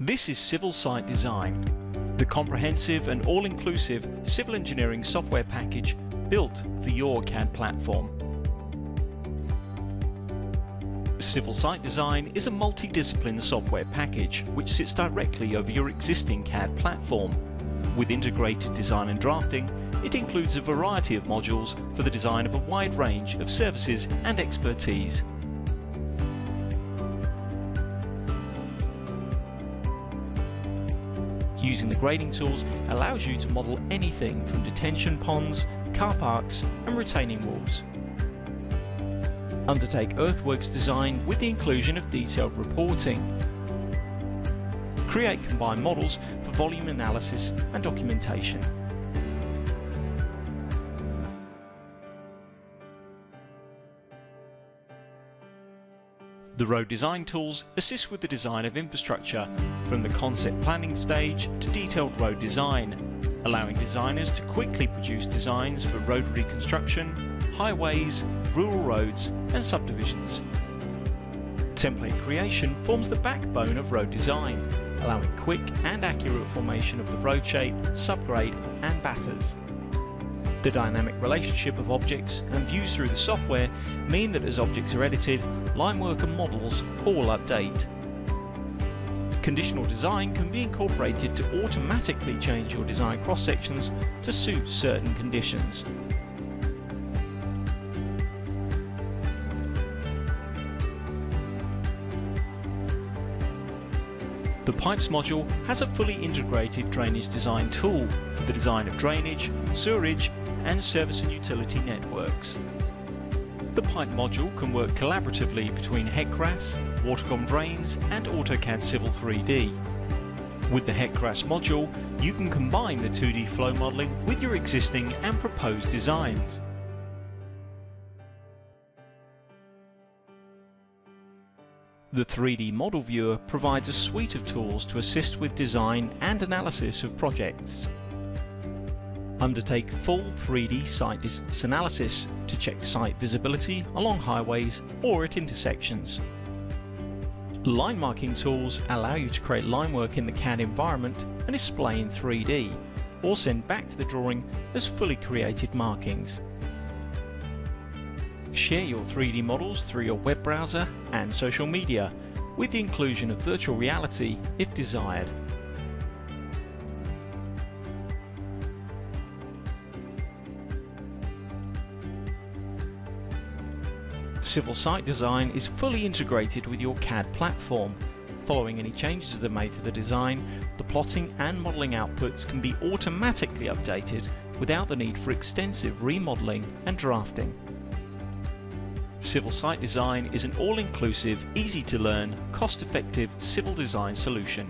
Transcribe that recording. This is Civil Site Design, the comprehensive and all-inclusive civil engineering software package built for your CAD platform. Civil Site Design is a multidiscipline software package which sits directly over your existing CAD platform. With integrated design and drafting, it includes a variety of modules for the design of a wide range of services and expertise. Using the grading tools allows you to model anything from detention ponds, car parks and retaining walls. Undertake earthworks design with the inclusion of detailed reporting. Create combined models for volume analysis and documentation. The road design tools assist with the design of infrastructure, from the concept planning stage to detailed road design, allowing designers to quickly produce designs for road reconstruction, highways, rural roads and subdivisions. Template creation forms the backbone of road design, allowing quick and accurate formation of the road shape, subgrade and batters. The dynamic relationship of objects and views through the software mean that as objects are edited, line work and models all update. Conditional design can be incorporated to automatically change your design cross-sections to suit certain conditions. The pipes module has a fully integrated drainage design tool for the design of drainage, sewerage and service and utility networks. The pipe module can work collaboratively between HEC-RAS, Watercom drains and AutoCAD Civil 3D. With the HEC-RAS module, you can combine the 2D flow modelling with your existing and proposed designs. The 3D Model Viewer provides a suite of tools to assist with design and analysis of projects. Undertake full 3D site distance analysis to check site visibility along highways or at intersections. Line marking tools allow you to create line work in the CAD environment and display in 3D, or send back to the drawing as fully created markings. Share your 3D models through your web browser and social media, with the inclusion of virtual reality if desired. Civil Site Design is fully integrated with your CAD platform. Following any changes that are made to the design, the plotting and modelling outputs can be automatically updated without the need for extensive remodelling and drafting. Civil Site Design is an all-inclusive, easy-to-learn, cost-effective civil design solution.